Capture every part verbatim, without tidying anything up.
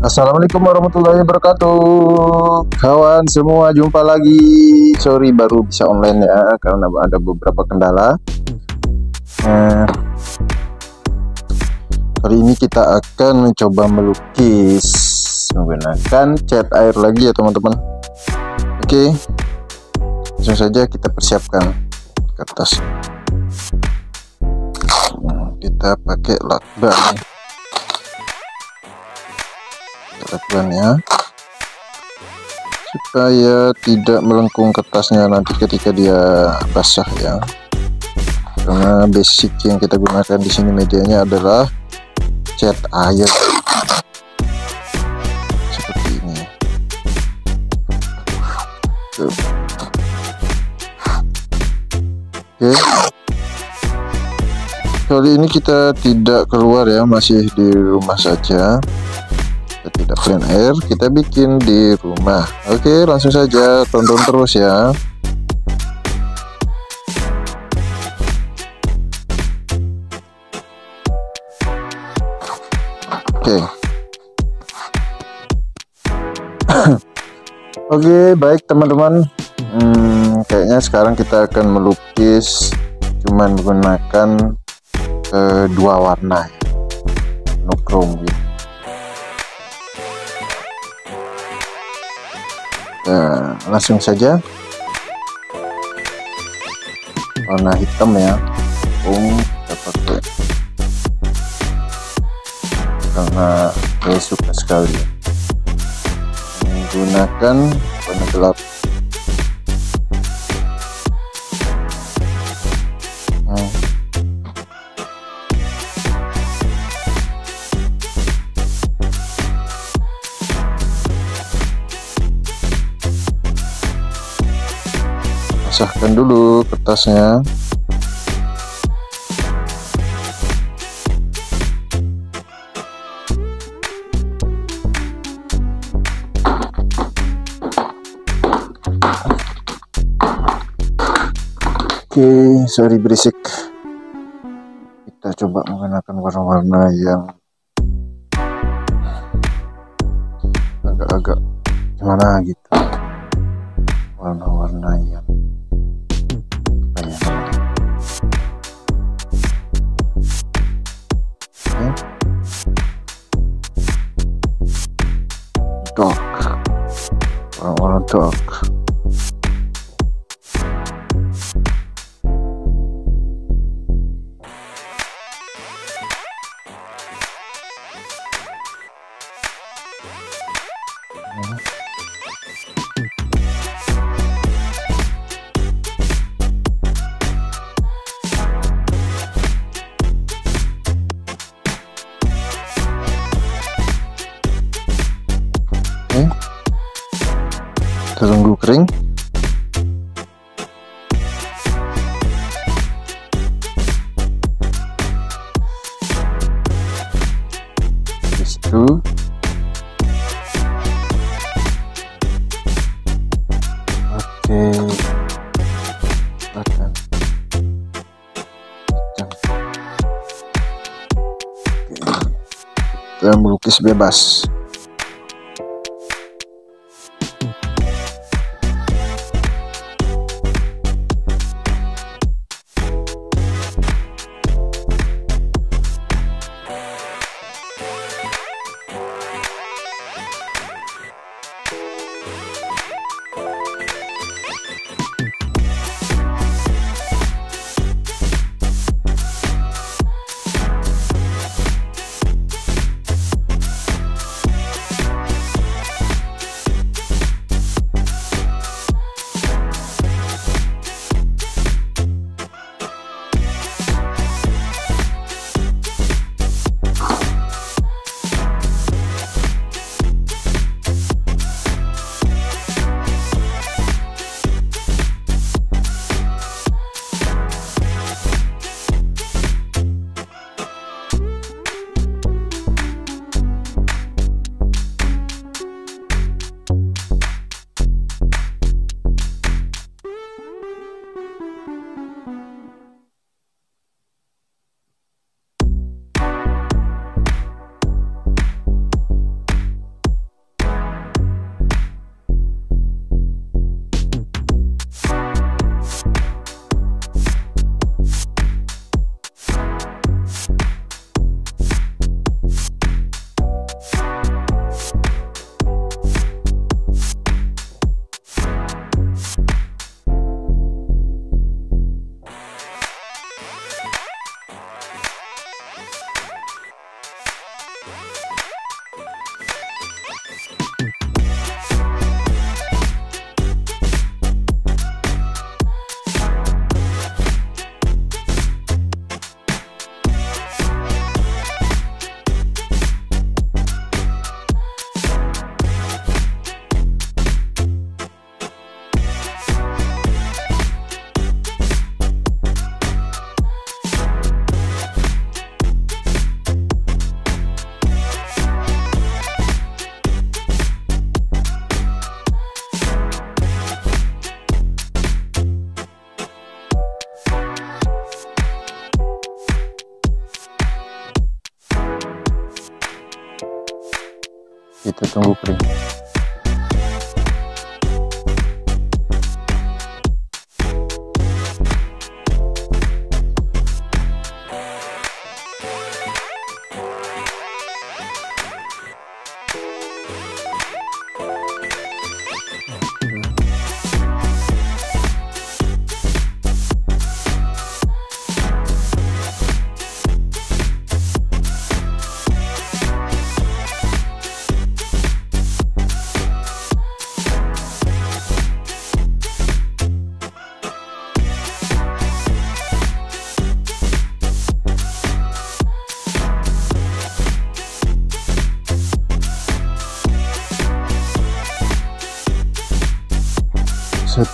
Assalamualaikum warahmatullahi wabarakatuh, kawan semua, jumpa lagi. Sorry baru bisa online ya, karena ada beberapa kendala. Nah, kali ini kita akan mencoba melukis menggunakan cat air lagi ya teman-teman. Oke, langsung saja kita persiapkan kertas. Nah, kita pakai lakban. Lakbannya supaya tidak melengkung kertasnya nanti ketika dia basah ya, karena basic yang kita gunakan di sini medianya adalah cat air seperti ini. Tuh. Oke, kali ini kita tidak keluar ya, masih di rumah saja. Kita plan air, kita bikin di rumah. Oke, langsung saja tonton terus ya. Oke. Oke, baik teman-teman. Hmm, kayaknya sekarang kita akan melukis cuman menggunakan eh, dua warna, monokrom gitu. Nah, langsung saja warna hitam ya, um kita pakai karena saya suka sekali menggunakan warna gelap. Nah, basahkan dulu kertasnya. Oke, sorry berisik. Kita coba menggunakan warna-warna yang agak-agak gimana gitu, warna-warna yang orang-orang dok. Tunggu kering. Habis itu oke, akan kita melukis bebas. Kita tunggu kering.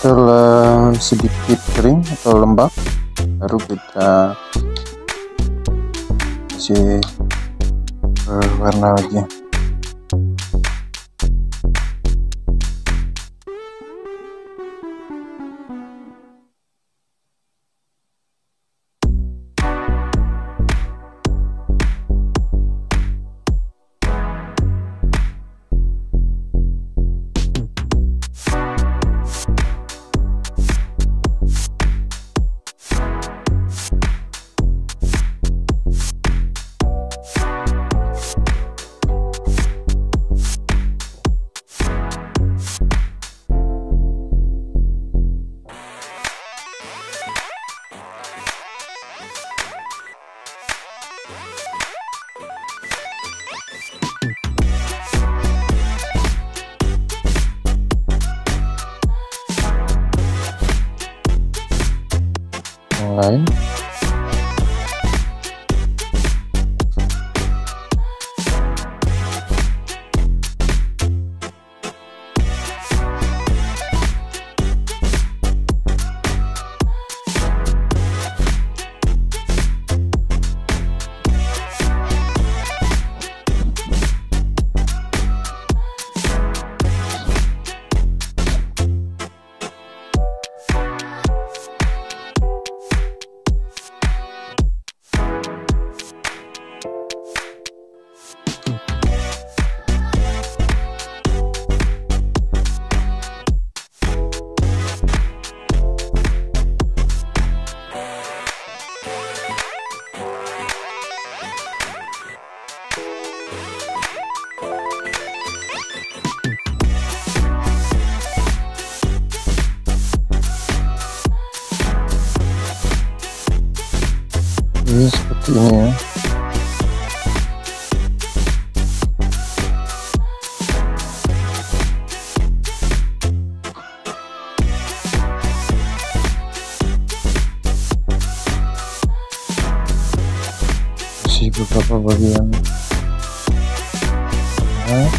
Setelah sedikit kering atau lembab, baru kita kasih uh, warna lagi. Lain seperti ini ya. Masih beberapa bagian nah,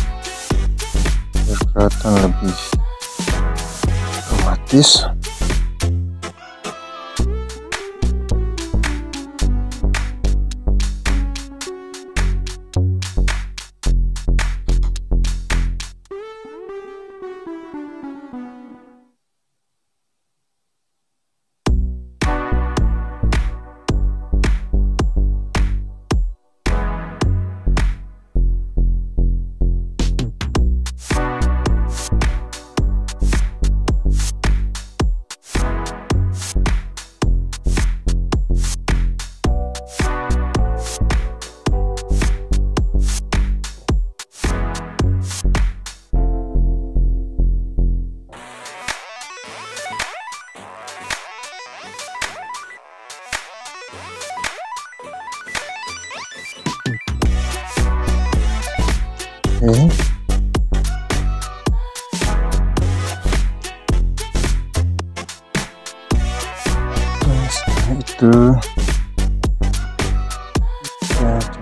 biar kelihatan lebih romantis. Oke, okay. Nah, setelah itu kita coba bikin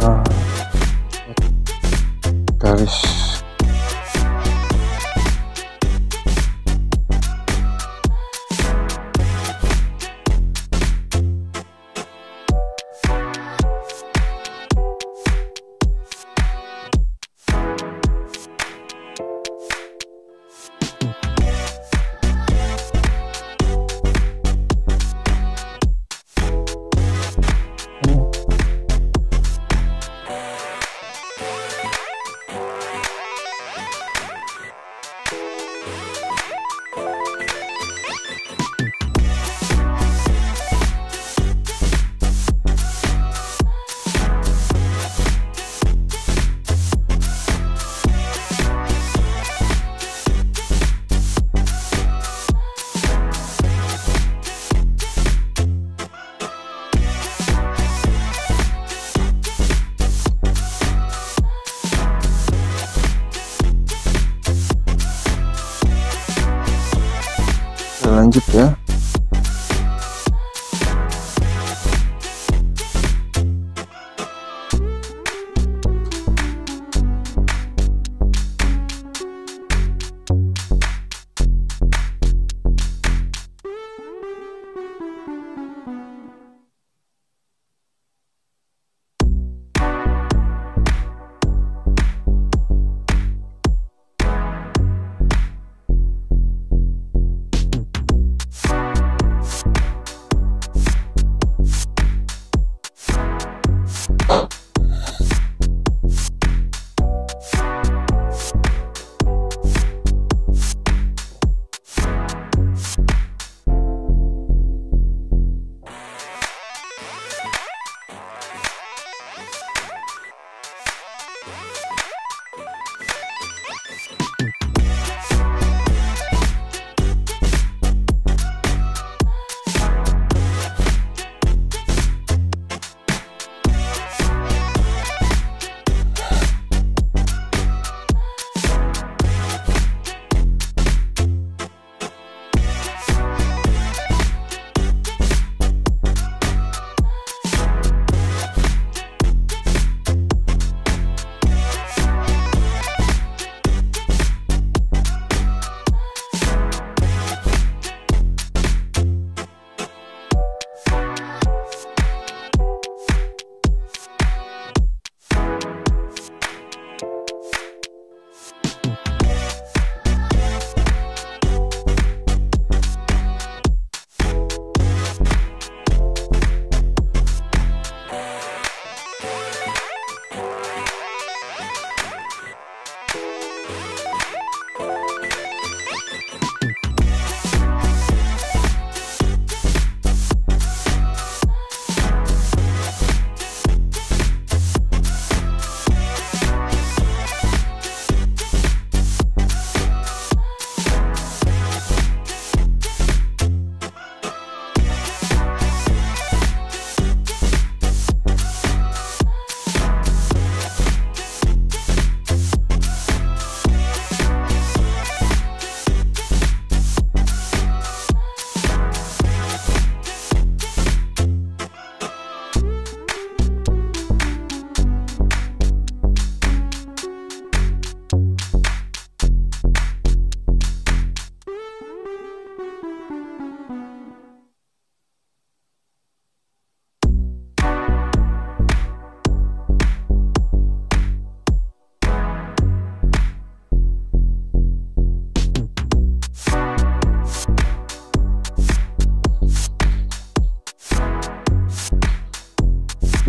nah, garis. lanjut ya.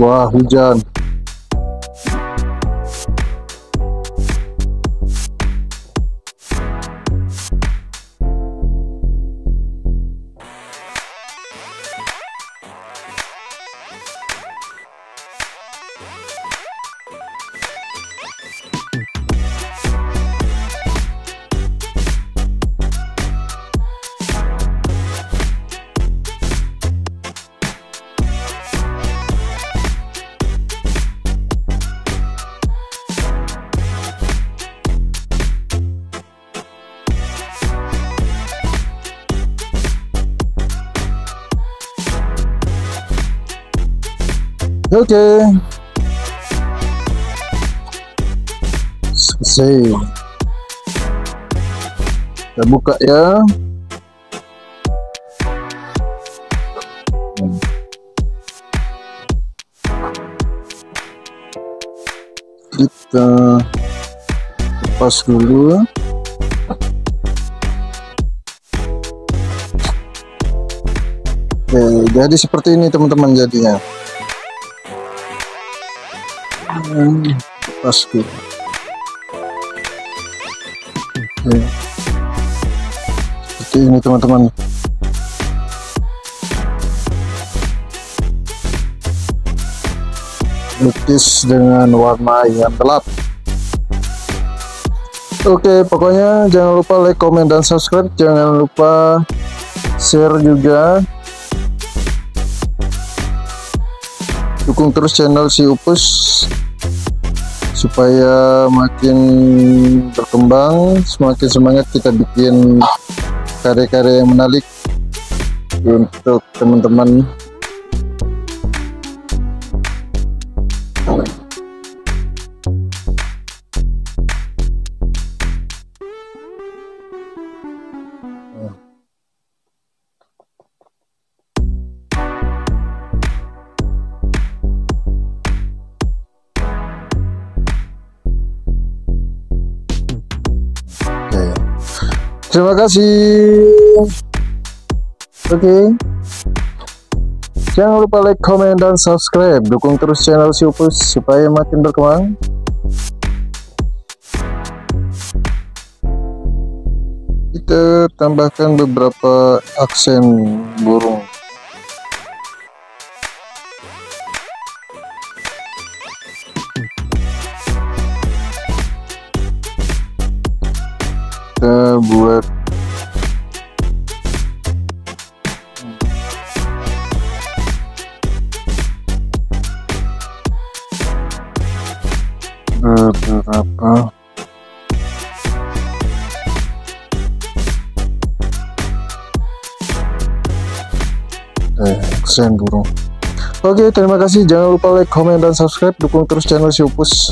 Wah, hujan. Oke, okay. Selesai. Kita buka ya. Hmm. Kita lepas dulu. Oke, jadi seperti ini teman-teman jadinya. Pas gitu. Oke. Seperti ini teman-teman. Lukis dengan warna yang gelap. Oke, pokoknya jangan lupa like, komen, dan subscribe. Jangan lupa share juga. Dukung terus channel Si Upus supaya makin berkembang, semakin semangat kita bikin karya-karya yang menarik. untuk teman-teman terima kasih. Oke, okay. Jangan lupa like, comment, dan subscribe. Dukung terus channel Si Upus supaya makin berkembang. Kita tambahkan beberapa aksen burung. Kita buat beberapa aksen burung. Oke, terima kasih. Jangan lupa like, komen, dan subscribe. Dukung terus channel Si Upus.